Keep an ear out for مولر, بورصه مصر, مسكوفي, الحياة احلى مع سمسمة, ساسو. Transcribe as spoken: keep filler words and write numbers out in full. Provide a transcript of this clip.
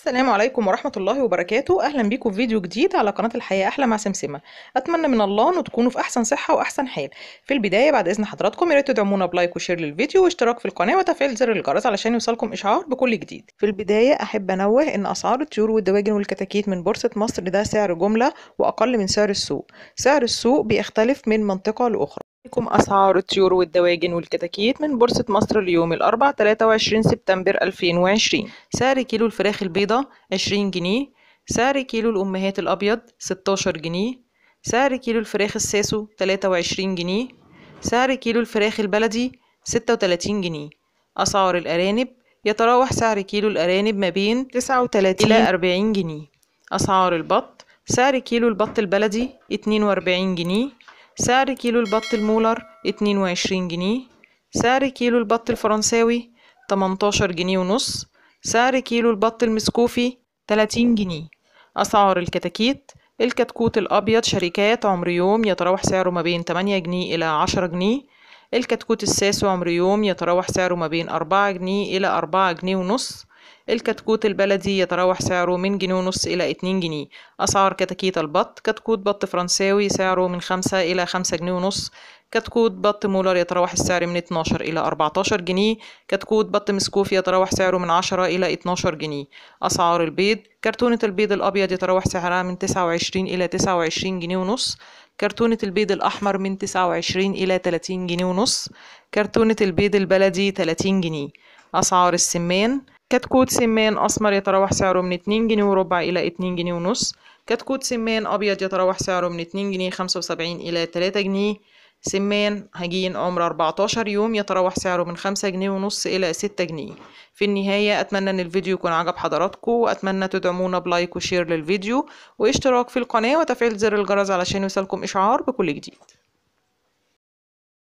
السلام عليكم ورحمة الله وبركاته. أهلا بيكم في فيديو جديد على قناة الحياة أحلى مع سمسمه. أتمنى من الله أن تكونوا في أحسن صحة وأحسن حال. في البداية بعد إذن حضراتكم يا ريت تدعمونا بلايك وشير للفيديو واشتراك في القناة وتفعيل زر الجرس علشان يوصلكم إشعار بكل جديد. في البداية أحب أنوه إن أسعار الطيور والدواجن والكتاكيت من بورصة مصر ده سعر جملة وأقل من سعر السوق. سعر السوق بيختلف من منطقة لأخرى. لكم أسعار الطيور والدواجن والكتاكيت من بورصة مصر اليوم الأربعاء ثلاثة وعشرين سبتمبر ألفين وعشرين. سعر كيلو الفراخ البيضة عشرين جنيه، سعر كيلو الأمهات الأبيض ستاشر جنيه، سعر كيلو الفراخ الساسو تلاتة وعشرين جنيه، سعر كيلو الفراخ البلدي ستة وتلاتين جنيه. أسعار الأرانب يتراوح سعر كيلو الأرانب ما بين تسعة وتلاتين إلى أربعين جنيه. أسعار البط سعر كيلو البط البلدي اتنين وأربعين جنيه، سعر كيلو البط المولر اتنين وعشرين جنيه، سعر كيلو البط الفرنساوي تمنتاشر جنيه ونص، سعر كيلو البط المسكوفي تلاتين جنيه. أسعار الكتاكيت الكتكوت الأبيض شركات عمر يوم يتراوح سعره ما بين تمانية جنيه إلى عشرة جنيه، الكتكوت الساسو عمر يوم يتراوح سعره ما بين أربعة جنيه إلى أربعة جنيه ونص، الكتكوت البلدي يتراوح سعره من جنيه ونص إلى اتنين جنيه. أسعار كتاكيت البط كتكوت بط فرنساوي سعره من خمسة إلى خمسة جنيه ونص، كتكوت بط مولر يتراوح السعر من اتناشر إلى أربعتاشر جنيه، كتكوت بط مسكوفي يتراوح سعره من عشرة إلى اتناشر جنيه. أسعار البيض كرتونة البيض الأبيض يتراوح سعرها من تسعة وعشرين إلى تسعة وعشرين جنيه ونص، كرتونة البيض الأحمر من تسعة وعشرين إلى تلاتين جنيه ونص، كرتونة البيض البلدي تلاتين جنيه. أسعار السمان كتكوت سمان أسمر يتراوح سعره من اتنين جنيه وربع إلى اتنين جنيه ونص، كتكوت سمان أبيض يتراوح سعره من اتنين جنيه خمسة وسبعين إلى تلاتة جنيه، سمان هجين عمر أربعتاشر يوم يتراوح سعره من خمسة جنيه ونص إلى ستة جنيه. في النهاية أتمنى أن الفيديو يكون عجب حضراتكم، وأتمنى تدعمونا بلايك وشير للفيديو واشتراك في القناة وتفعيل زر الجرس علشان يوصلكم إشعار بكل جديد.